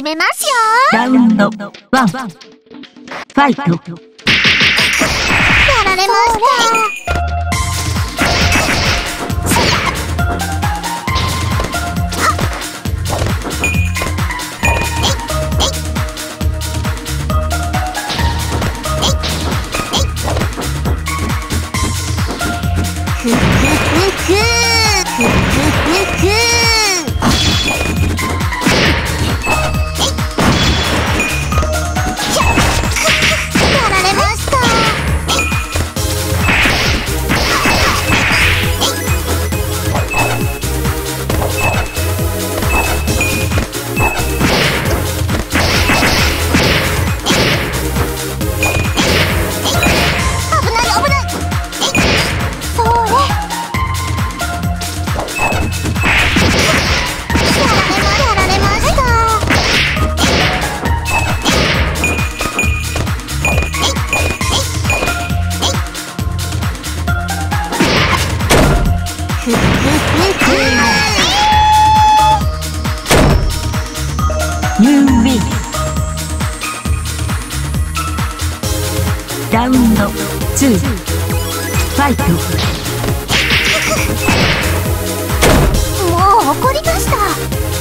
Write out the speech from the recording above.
始めますよ。ラウンド1ファイト。やられました。ラウンド2ファイト。もう怒りました。